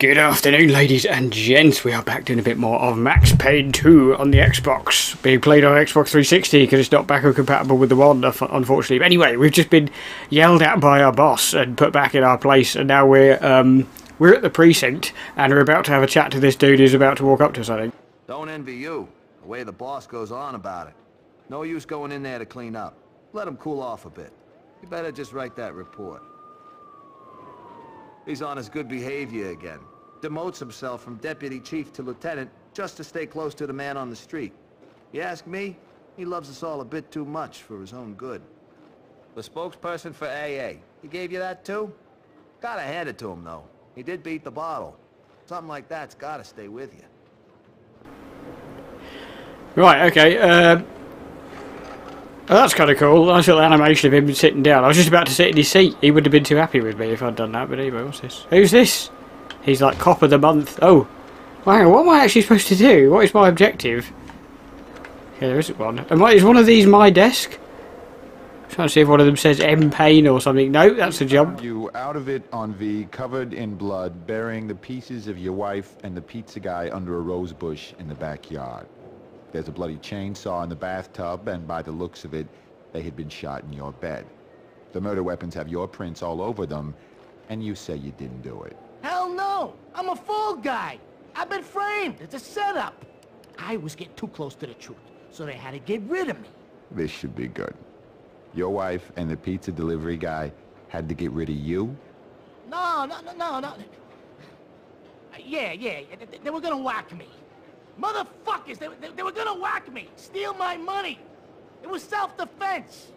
Good afternoon, ladies and gents. We are back doing a bit more of Max Payne 2 on the Xbox. Being played on Xbox 360 because it's not backward compatible with the One, unfortunately. But anyway, we've just been yelled at by our boss and put back in our place, and now we're at the precinct and we're about to have a chat to this dude who's about to walk up to us, I think. Don't envy you, the way the boss goes on about it. No use going in there to clean up. Let him cool off a bit. You better just write that report. He's on his good behavior again. Demotes himself from deputy chief to lieutenant just to stay close to the man on the street. You ask me, he loves us all a bit too much for his own good. The spokesperson for AA, he gave you that too? Gotta hand it to him though. He did beat the bottle. Something like that's gotta stay with you. Right, okay, that's kind of cool. Nice little animation of him sitting down. I was just about to sit in his seat. He wouldn't have been too happy with me if I'd done that. But anyway, what's this? Who's this? He's like cop of the month. Oh, wow. What am I actually supposed to do? What is my objective? Yeah, there isn't one. Is one of these my desk? I'm trying to see if one of them says M. Payne or something. No, that's a jump. You out of it on V, covered in blood, burying the pieces of your wife and the pizza guy under a rose bush in the backyard. There's a bloody chainsaw in the bathtub, and by the looks of it, they had been shot in your bed. The murder weapons have your prints all over them, and you say you didn't do it. Hell no! I'm a fool guy! I've been framed! It's a setup! I was getting too close to the truth, so they had to get rid of me. This should be good. Your wife and the pizza delivery guy had to get rid of you? No. Yeah. They were gonna whack me. Motherfuckers! They were gonna whack me! Steal my money! It was self-defense!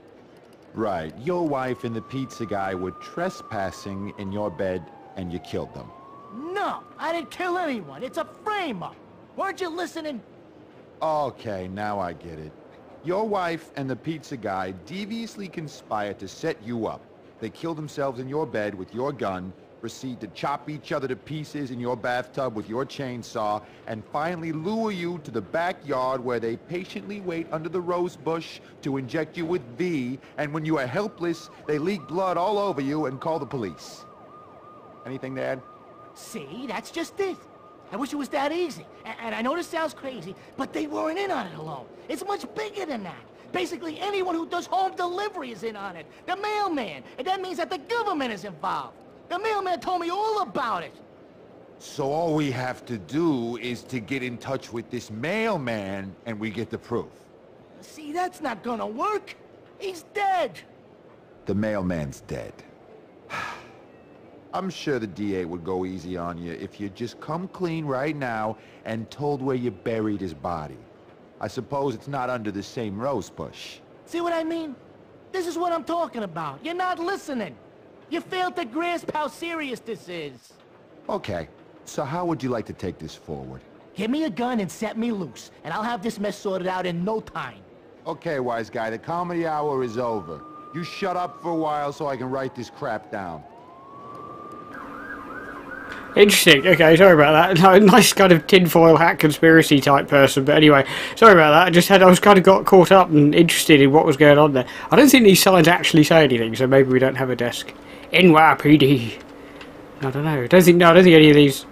Right. Your wife and the pizza guy were trespassing in your bed, and you killed them. No! I didn't kill anyone! It's a frame-up! Weren't you listening? Okay, now I get it. Your wife and the pizza guy deviously conspired to set you up. They killed themselves in your bed with your gun, proceed to chop each other to pieces in your bathtub with your chainsaw, and finally lure you to the backyard where they patiently wait under the rose bush to inject you with V, and when you are helpless, they leak blood all over you and call the police. Anything to add? See, that's just it. I wish it was that easy. And I know this sounds crazy, but they weren't in on it alone. It's much bigger than that. Basically, anyone who does home delivery is in on it. The mailman. And that means that the government is involved. The mailman told me all about it. So all we have to do is to get in touch with this mailman, and we get the proof. See, that's not gonna work. He's dead. The mailman's dead. I'm sure the DA would go easy on you if you just come clean right now and told where you buried his body. I suppose it's not under the same rose bush. See what I mean? This is what I'm talking about. You're not listening. You failed to grasp how serious this is. Okay, so how would you like to take this forward? Give me a gun and set me loose, and I'll have this mess sorted out in no time. Okay, wise guy, the comedy hour is over. You shut up for a while so I can write this crap down. Interesting. Okay, sorry about that. No, nice kind of tinfoil hat conspiracy type person, but anyway, sorry about that. I was kind of got caught up and interested in what was going on there. I don't think these signs actually say anything, so maybe we don't have a desk. NYPD. I don't know. I don't think any of these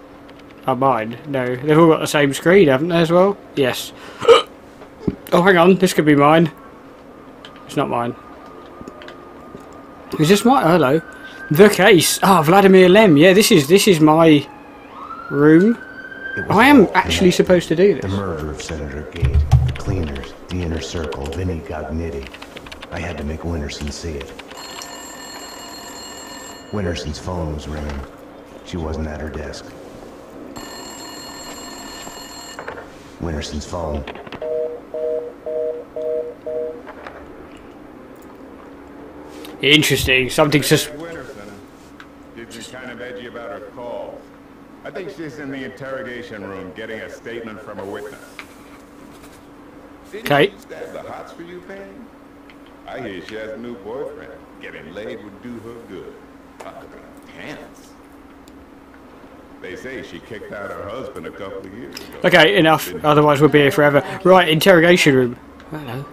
are mine. No, they've all got the same screen, haven't they, as well? Yes. Oh, hang on. This could be mine. It's not mine. Is this mine? Hello. The case. Ah, Vladimir Lem. Yeah, this is my room. I am actually supposed to do this. The murder of Senator Gate, the cleaners, the Inner Circle, Vinnie Gognitti. I had to make Winterson see it. Winterson's phone was ringing. She wasn't at her desk. Winterson's phone. Interesting. Something suspicious. She's kind of edgy about her call. I think she's in the interrogation room getting a statement from a witness. Okay. Did you stab the hots for you, Payne? I hear she has a new boyfriend. Getting laid would do her good. Pants. They say she kicked out her husband a couple of years ago. Okay, enough. Otherwise we'll be here forever. Right, interrogation room. Hello.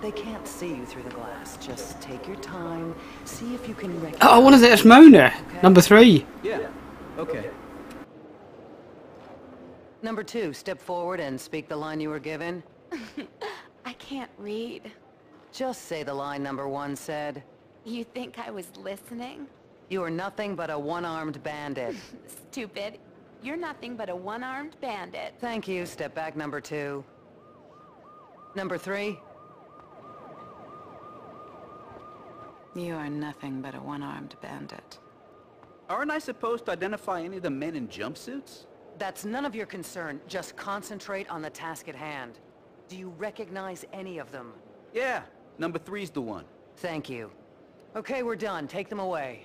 They can't see you through the glass. Just take your time. See if you can recognize. Oh, one of those, Mona. Okay. Number 3. Yeah. Okay. Number two, step forward and speak the line you were given. I can't read. Just say the line number one said. You think I was listening? You are nothing but a one-armed bandit. Stupid. You're nothing but a one-armed bandit. Thank you. Step back, number two. Number three. You are nothing but a one-armed bandit. Aren't I supposed to identify any of the men in jumpsuits? That's none of your concern. Just concentrate on the task at hand. Do you recognize any of them? Yeah. Number three's the one. Thank you. Okay, we're done. Take them away.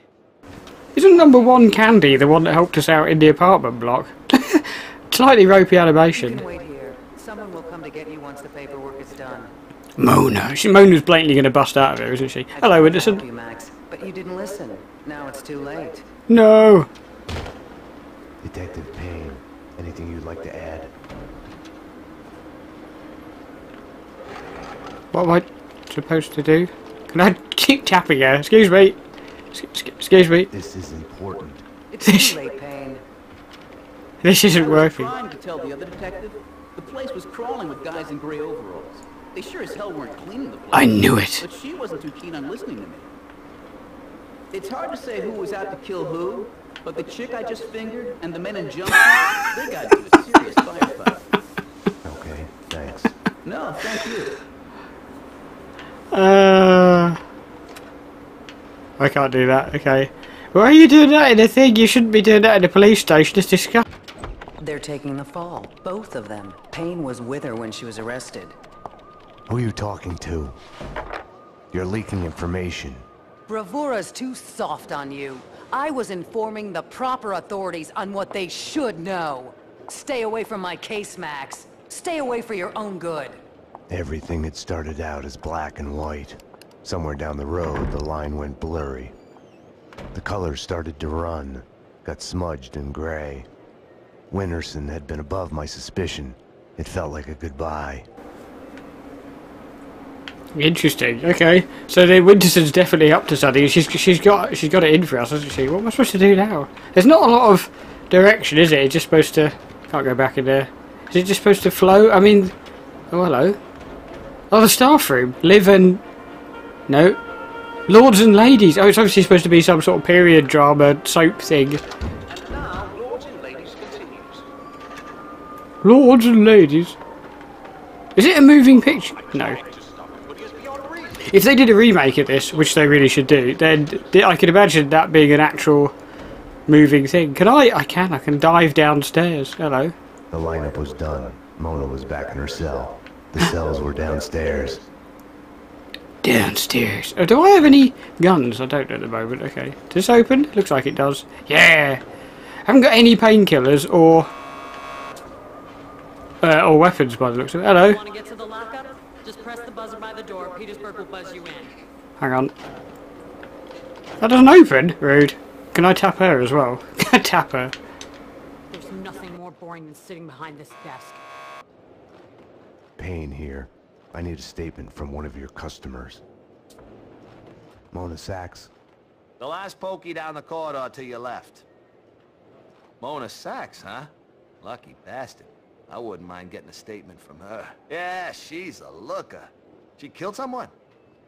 Isn't number one Candy the one that helped us out in the apartment block? Slightly ropey animation. You can wait here. Someone will come to get you once the paperwork is done. Mona. Mona's blatantly going to bust out of here, isn't she? Hello, Winterson. You, Max, but you didn't listen. Now it's too late. No. Detective Payne, anything you'd like to add? What am I supposed to do? Can I keep tapping her? Excuse me. Excuse me. This is important. It's too late, Payne. This isn't working. I was trying to tell the other detective. The place was crawling with guys in grey overalls. They sure as hell weren't cleaning the place. I knew it. But she wasn't too keen on listening to me. It's hard to say who was out to kill who, but the chick I just fingered and the men in jumpsuits, they got into a serious firefight. Okay, thanks. No, thank you. I can't do that. Okay. Why are you doing that in a thing? You shouldn't be doing that in a police station. It's disgusting. They're taking the fall. Both of them. Payne was with her when she was arrested. Who are you talking to? You're leaking information. Bravura's too soft on you. I was informing the proper authorities on what they should know. Stay away from my case, Max. Stay away for your own good. Everything that started out as black and white. Somewhere down the road, the line went blurry. The colors started to run, got smudged and gray. Winterson had been above my suspicion. It felt like a goodbye. Interesting. Okay, so then Winterson's definitely up to something. She's got it in for us, hasn't she? What am I supposed to do now? There's not a lot of direction, is it? It's just supposed to. Can't go back in there. Is it just supposed to flow? I mean, oh hello. Oh, the staff room. Live and no, lords and ladies. Oh, it's obviously supposed to be some sort of period drama soap thing. And now, lords and ladies continues. Lords and ladies. Is it a moving picture? No. If they did a remake of this, which they really should do, then I could imagine that being an actual moving thing. Can I? I can dive downstairs. Hello. The lineup was done. Mona was back in her cell. The cells were downstairs. Downstairs. Oh, do I have any guns? I don't at the moment. Okay. Does this open? Looks like it does. Yeah. I haven't got any painkillers or weapons by the looks of it. Hello. Want to get to the lockup? Just press the buzzer by the door. Petersburg will buzz you in. Hang on. That doesn't open? Rude. Can I tap her as well? Can I tap her? There's nothing more boring than sitting behind this desk. Payne here. I need a statement from one of your customers. Mona Sax. The last pokey down the corridor to your left. Mona Sax, huh? Lucky bastard. I wouldn't mind getting a statement from her. Yeah, she's a looker. She killed someone?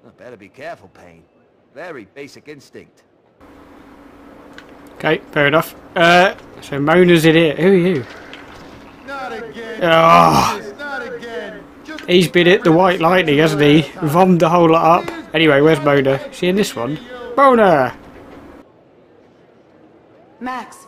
Well, better be careful, Payne. Very basic instinct. Okay, fair enough. So Mona's in here. Who are you? Not again. Oh. Not again. He's been hit the White Lightning, hasn't he? Vommed the whole lot up. Anyway, where's Mona? Is she in this one? Mona! Max,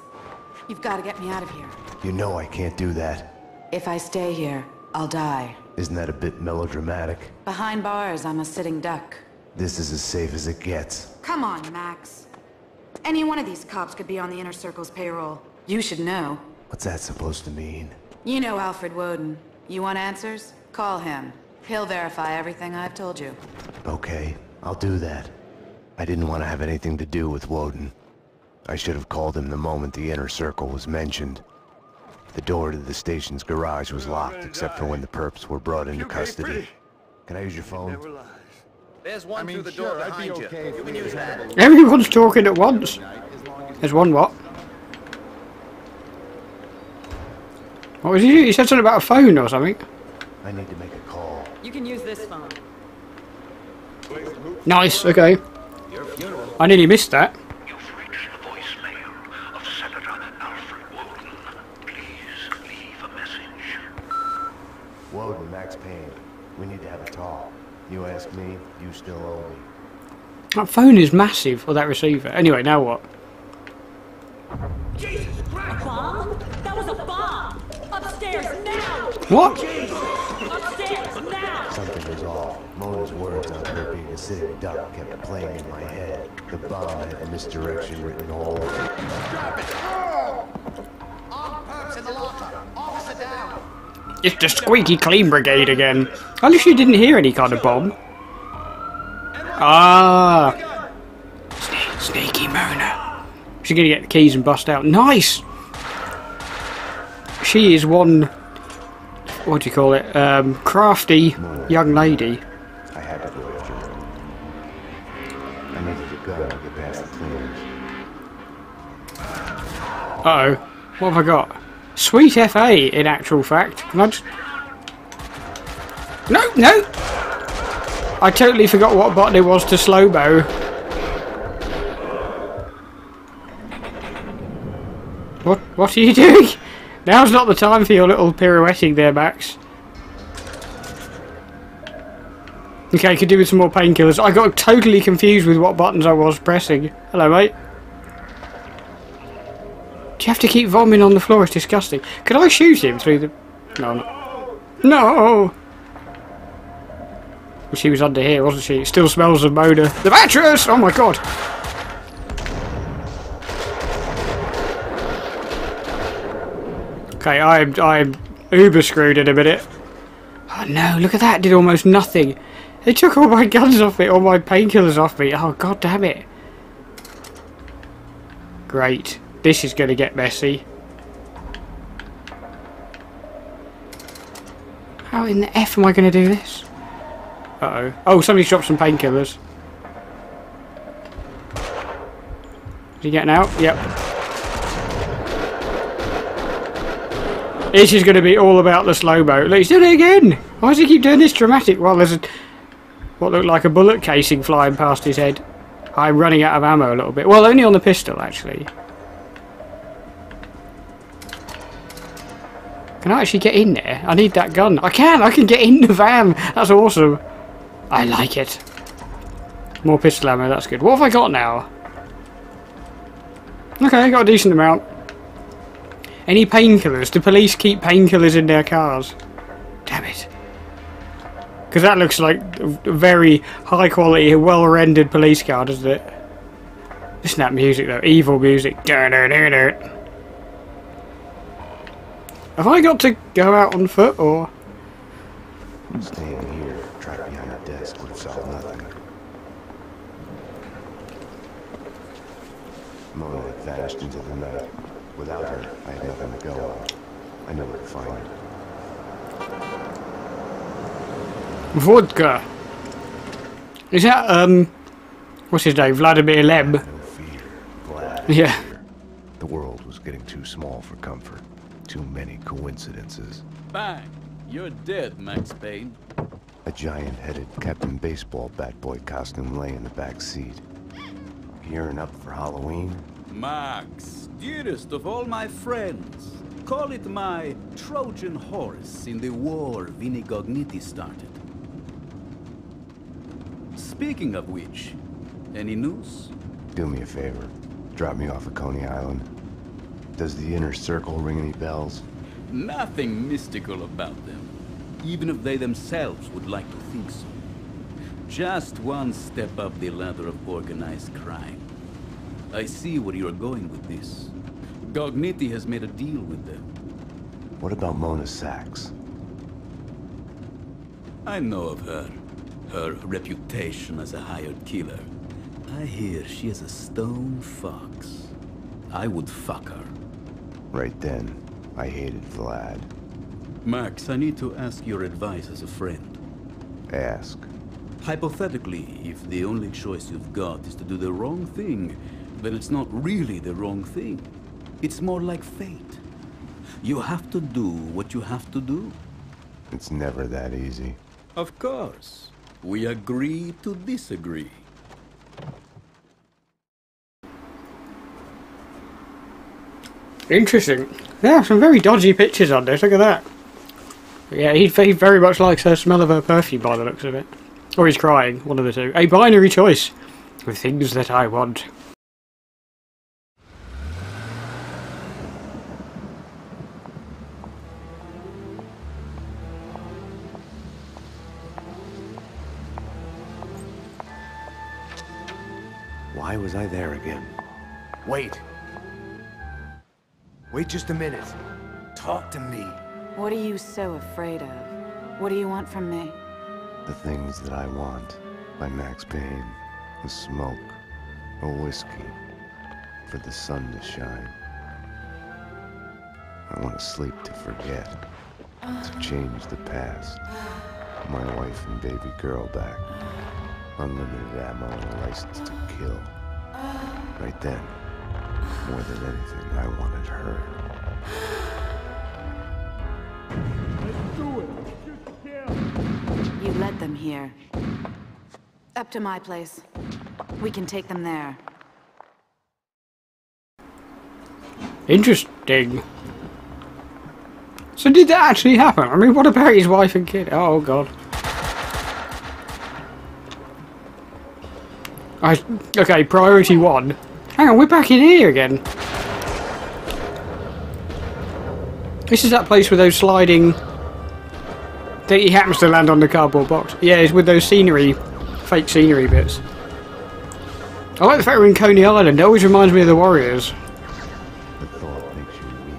you've got to get me out of here. You know I can't do that. If I stay here, I'll die. Isn't that a bit melodramatic? Behind bars, I'm a sitting duck. This is as safe as it gets. Come on, Max. Any one of these cops could be on the Inner Circle's payroll. You should know. What's that supposed to mean? You know Alfred Woden. You want answers? Call him. He'll verify everything I've told you. Okay, I'll do that. I didn't want to have anything to do with Woden. I should have called him the moment the Inner Circle was mentioned. The door to the station's garage was locked, except for when the perps were brought into custody. Can I use your phone? There's one through the door behind you. Everyone's talking at once. There's one what? What was you said something about a phone or something? I need to make a call. You can use this phone. Nice, okay. I nearly missed that. You've reached the voicemail of Senator Alfred Woden. Please leave a message. Woden, Max Payne. We need to have a talk. You ask me, you still owe me. That phone is massive, or that receiver. Anyway, now what? Jesus Christ! A bomb? That was a bomb! Upstairs, now! What? Upstairs, now! Something was off. Mona's words out there being a sitting duck kept playing in my head. The bomb had a misdirection written all over it. Stop it! All perps in the locker. Officer down! It's the squeaky clean brigade again. At least you didn't hear any kind of bomb. Ah! Sneaky Mona. She's gonna get the keys and bust out. Nice! She is one... what do you call it? Crafty young lady. I had to go after her. I needed a gun to get past the cleaners. Uh-oh. What have I got? Sweet FA, in actual fact. Can I just... no! No! I totally forgot what button it was to slow-mo. What are you doing? Now's not the time for your little pirouetting there, Max. Okay, could do with some more painkillers. I got totally confused with what buttons I was pressing. Hello, mate. Do you have to keep vomiting on the floor? It's disgusting. Could I shoot him through the... no, no. No! She was under here, wasn't she? It still smells of Mona. The mattress! Oh my god! Okay, I'm uber screwed in a minute. Oh no, look at that, did almost nothing. They took all my guns off me, all my painkillers off me. Oh god damn it. Great. This is gonna get messy. How in the F am I gonna do this? Uh oh. Oh, somebody's dropped some painkillers. Is he getting out? Yep. This is going to be all about the slow-mo. Look, he's doing it again! Why does he keep doing this dramatic? Well, there's a, what looked like a bullet casing flying past his head. I'm running out of ammo a little bit. Well, only on the pistol, actually. Can I actually get in there? I need that gun. I can get in the van! That's awesome! I like it. More pistol ammo, that's good. What have I got now? Okay, I got a decent amount. Any painkillers? Do police keep painkillers in their cars? Damn it. Because that looks like a very high quality, well rendered police car, doesn't it? Listen to that music though, evil music. Have I got to go out on foot or? Staying here, trapped behind a desk would solve nothing. Mona had vanished into the night. Without her, I had nothing to go on. I know where to find her. Vodka. Is that what's his name? Vladimir Lem. No fear, Vlad. Yeah. The world was getting too small for comfort. Too many coincidences. Bang! You're dead, Max Payne. A giant-headed Captain Baseball bat boy costume lay in the back seat. Gearing up for Halloween? Max, dearest of all my friends. Call it my Trojan horse in the war Vinnie Gognitti started. Speaking of which, any news? Do me a favor. Drop me off at Coney Island. Does the Inner Circle ring any bells? Nothing mystical about them, even if they themselves would like to think so. Just one step up the ladder of organized crime. I see where you're going with this. Gognitti has made a deal with them. What about Mona Sax? I know of her. Her reputation as a hired killer. I hear she is a stone fox. I would fuck her. Right then, I hated Vlad. Max, I need to ask your advice as a friend. Ask. Hypothetically, if the only choice you've got is to do the wrong thing, then it's not really the wrong thing. It's more like fate. You have to do what you have to do. It's never that easy. Of course. We agree to disagree. Interesting. Yeah, some very dodgy pictures on this, look at that. But yeah, he very much likes the smell of her perfume by the looks of it. Or he's crying, one of the two. A binary choice of things that I want. Why was I there again? Wait. Wait just a minute. Talk to me. What are you so afraid of? What do you want from me? The Things That I Want by Max Payne. A smoke, a whiskey, for the sun to shine. I want to sleep to forget, to change the past. My wife and baby girl back. Unlimited ammo and a license to kill. Right then, more than anything, I wanted her. Let's do it. Shoot the kill. You led them here. Up to my place. We can take them there. Interesting. So did that actually happen? I mean, what about his wife and kid? Oh god. Okay, priority one. Hang on, we're back in here again. This is that place with those sliding... I think he happens to land on the cardboard box. Yeah, it's with those scenery, fake scenery bits. I like the fact we're in Coney Island. It always reminds me of the Warriors. The thought makes you weak.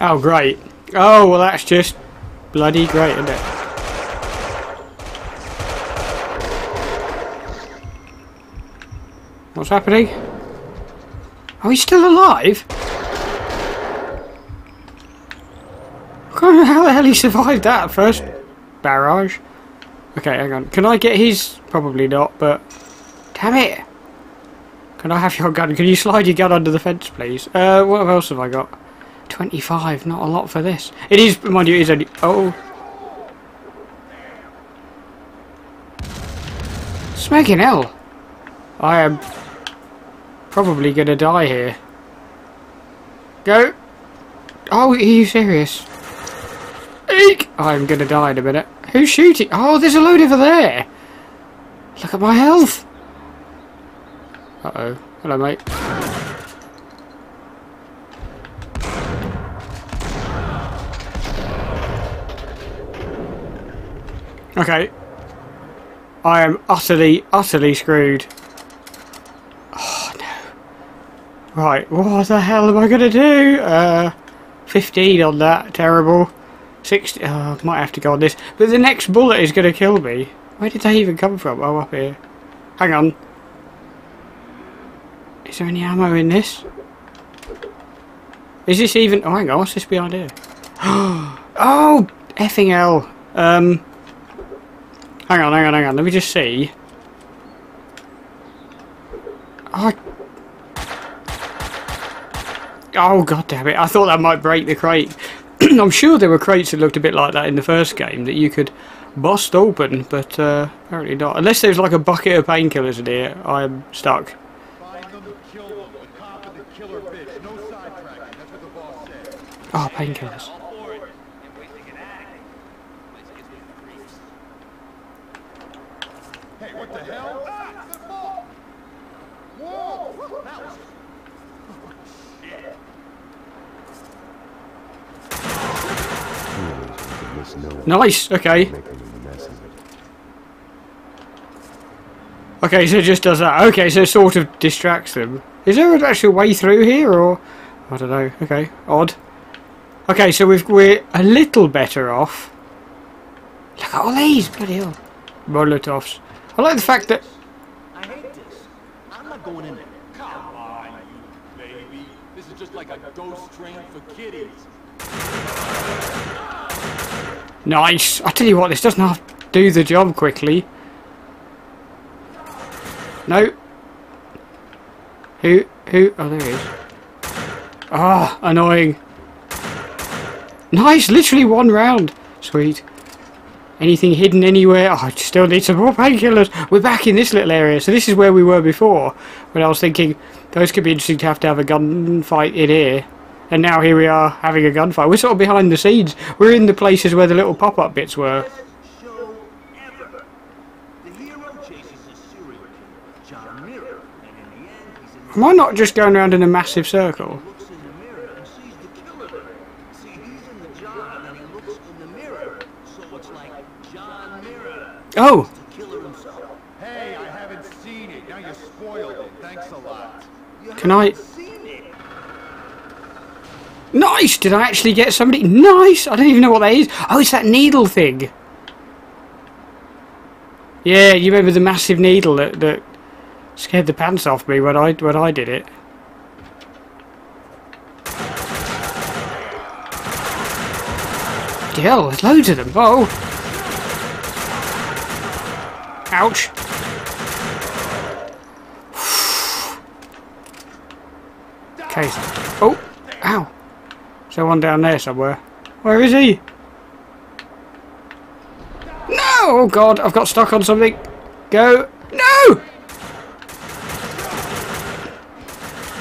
Oh, great. Oh, well that's just... bloody great, isn't it? What's happening? Are we still alive? I don't know how the hell he survived that first barrage. Okay, hang on. Can I get his? Probably not, but... damn it! Can I have your gun? Can you slide your gun under the fence, please? What else have I got? 25, not a lot for this. It is, mind you, it is only... oh. Smoking hell. I am probably gonna die here. Go. Oh, are you serious? Eek! I'm gonna die in a minute. Who's shooting? Oh, there's a load over there. Look at my health. Uh-oh. Hello, mate. Okay, I am utterly screwed. Oh no. Right, what the hell am I gonna do? 15 on that, terrible. 60, might have to go on this. But the next bullet is gonna kill me. Where did they even come from? Oh, up here. Hang on. Is there any ammo in this? Is this even, oh hang on, what's this behind here? Oh, effing hell. Hang on, hang on, let me just see. Oh god damn it, I thought that might break the crate. I'm sure there were crates that looked a bit like that in the first game that you could bust open, but apparently not. Unless there's like a bucket of painkillers in here, I'm stuck. Oh, painkillers. Nice, okay. Okay, so it just does that. Okay, so it sort of distracts them. Is there an actual way through here, or...? I don't know, okay, odd. Okay, so we're a little better off. Look at all these, bloody hell. Molotovs. I like the fact that... I hate this. I'm not going in there. Come on, you baby. This is just like a ghost train for kiddies. Nice! I tell you what, this does not do the job quickly. No. Who? Oh, there he is. Ah, annoying. Nice, literally one round. Sweet. Anything hidden anywhere? Oh, I still need some more painkillers. We're back in this little area, so this is where we were before. But I was thinking, those could be interesting to have a gunfight in here. And now here we are, having a gunfight. We're sort of behind the scenes. We're in the places where the little pop-up bits were. Am I not just going around in a massive circle? Oh! Hey, I haven't seen it. Now you spoiled it. Thanks a lot. Can I... Nice! Did I actually get somebody? Nice! I don't even know what that is. Oh, it's that needle thing. Yeah, you remember the massive needle that scared the pants off me when I did it. Hell, there's loads of them. Oh! Ouch! Okay. Oh! Ow! There's one down there somewhere. Where is he? No! Oh god, I've got stuck on something. Go! No!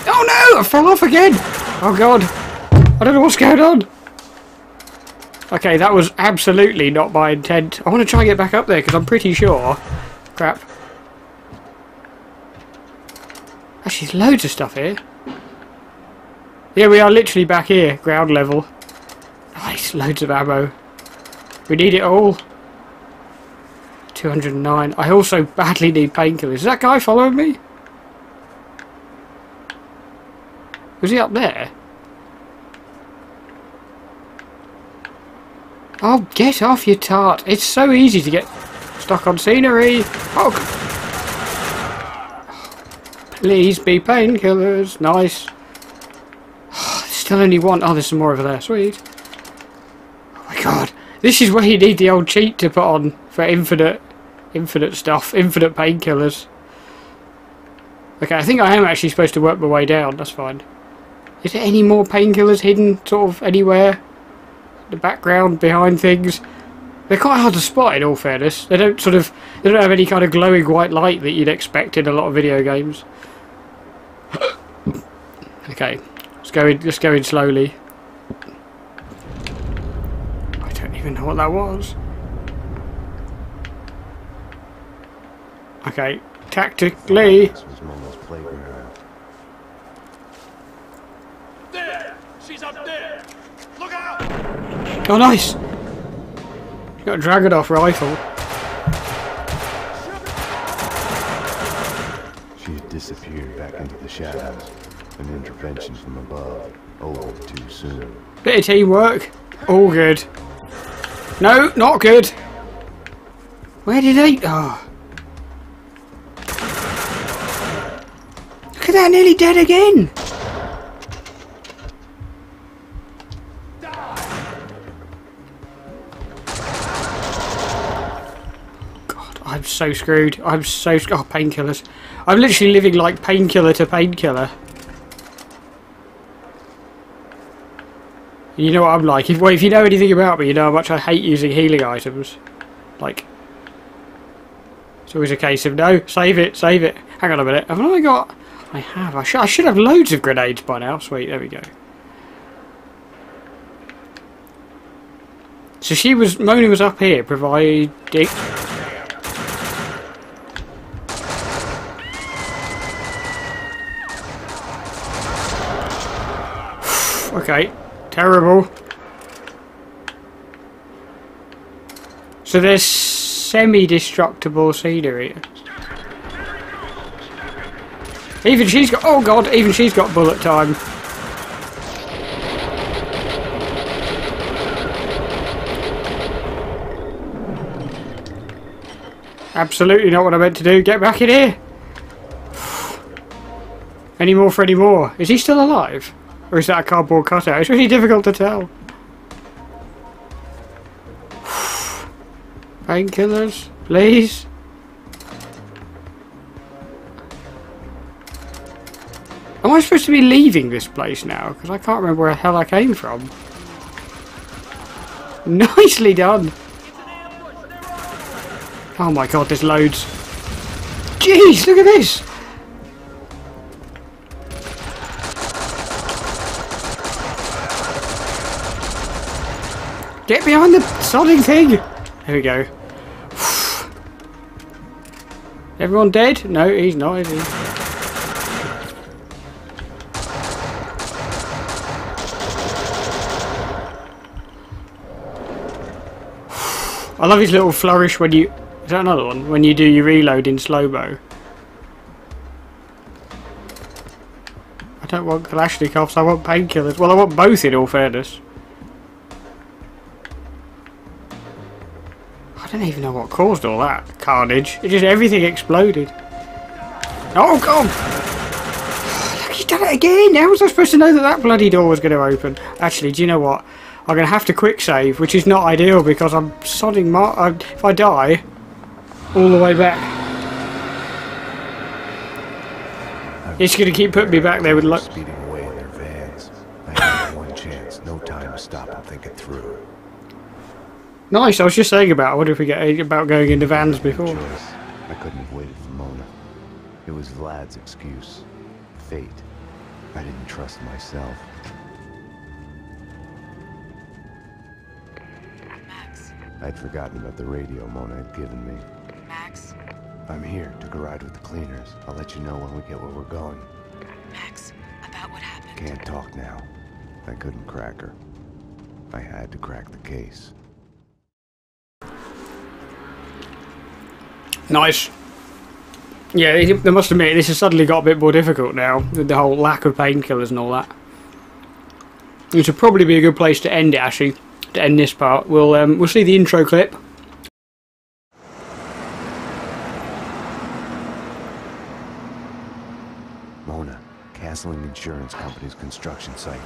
Oh no! I fell off again! Oh god. I don't know what's going on. Okay, that was absolutely not my intent. I want to try and get back up there because I'm pretty sure. Crap. Actually, there's loads of stuff here. Yeah, we are literally back here, ground level. Nice, loads of ammo. We need it all. 209. I also badly need painkillers. Is that guy following me? Was he up there? Oh, get off your tart. It's so easy to get stuck on scenery. Oh, please be painkillers. Nice. Still only one. Oh, there's some more over there. Sweet. Oh my god. This is where you need the old cheat to put on for infinite stuff. Infinite painkillers. Okay, I think I am actually supposed to work my way down. That's fine. Is there any more painkillers hidden sort of anywhere? The background, behind things? They're quite hard to spot in all fairness. They don't have any kind of glowing white light that you'd expect in a lot of video games. Okay. Just go in slowly. I don't even know what that was. Okay, tactically. This was Mona's playground. There! She's up there! Look out! Oh, nice! You got a Dragunov rifle. She had disappeared back into the shadows. An intervention from above. Oh, too soon. Bit of teamwork. All good. No, not good. Where did they... Oh. Look at that, nearly dead again. God, I'm so screwed. I'm so... Oh, painkillers. I'm literally living like painkiller to painkiller. You know what I'm like. If you know anything about me, you know how much I hate using healing items. Like, it's always a case of no, save it, save it. Hang on a minute. Have I got? I have. I should have loads of grenades by now. Sweet. There we go. So Mona was up here providing. Okay. Terrible. So there's semi-destructible scenery. Even she's got... Oh god, even she's got bullet time. Absolutely not what I meant to do. Get back in here. Any more for any more. Is he still alive? Or is that a cardboard cutout? It's really difficult to tell. Painkillers, please. Am I supposed to be leaving this place now? Because I can't remember where the hell I came from. Nicely done. Oh my god, there's loads. Jeez, look at this. Get behind the sodding thing. There we go. Everyone dead? No, he's not, is he? I love his little flourish when you... Is that another one? When you do your reload in slow-mo. I don't want Kalashnikovs, I want painkillers. Well, I want both in all fairness. I don't even know what caused all that carnage. It just everything exploded. Oh god! Look, he's done it again! How was I supposed to know that that bloody door was going to open? Actually, do you know what? I'm going to have to quick save, which is not ideal because I'm sodding my... if I die, all the way back. It's going to keep putting me back there with luck. Speeding away in their vans. I have one chance. No time to stop and think it through. Nice, I was just saying about, I wonder if we get about going into vans before. I couldn't have waited for Mona. It was Vlad's excuse. Fate. I didn't trust myself. Max. I'd forgotten about the radio Mona had given me. Max. I'm here, took a ride with the cleaners. I'll let you know when we get where we're going. Max, about what happened. Can't talk now. I couldn't crack her. I had to crack the case. Nice. Yeah, I must admit, this has suddenly got a bit more difficult now, with the whole lack of painkillers and all that. It should probably be a good place to end it, actually, to end this part. We'll see the intro clip. Mona, Castling Insurance Company's construction site.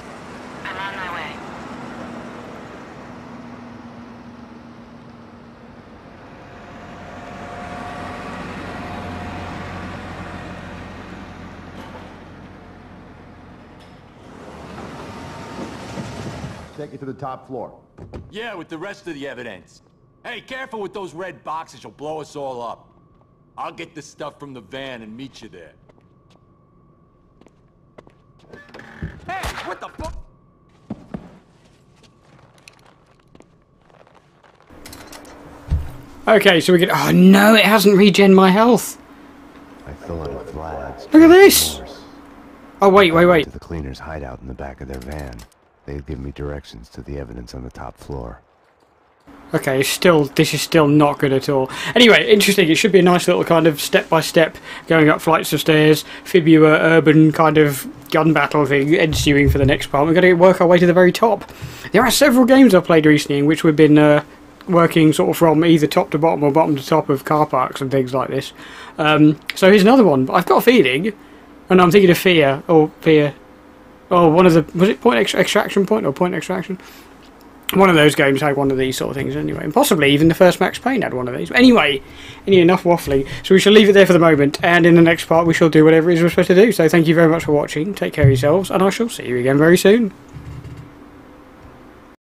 I'm on my way. Take it to the top floor. Yeah, with the rest of the evidence. Hey, careful with those red boxes, you'll blow us all up. I'll get the stuff from the van and meet you there. Hey, what the fuck? Okay, so we get... Oh no, it hasn't regen my health. I fell out of Vlad's. Look at this! Oh wait, wait, wait. The cleaners hide out in the back of their van. They've given me directions to the evidence on the top floor. Okay, still, this is still not good at all. Anyway, interesting, it should be a nice little kind of step-by-step, going up flights of stairs, Fibula urban kind of gun battle thing ensuing for the next part. We're going to work our way to the very top. There are several games I've played recently in which we've been working sort of from either top to bottom or bottom to top of car parks and things like this. So here's another one. I've got a feeling, and I'm thinking of Fear, or Fear... Oh, one of the... Was it Point Extraction? One of those games had one of these sort of things anyway. And possibly even the first Max Payne had one of these. But anyway, enough waffling. So we shall leave it there for the moment. And in the next part, we shall do whatever it is we're supposed to do. So thank you very much for watching. Take care of yourselves. And I shall see you again very soon.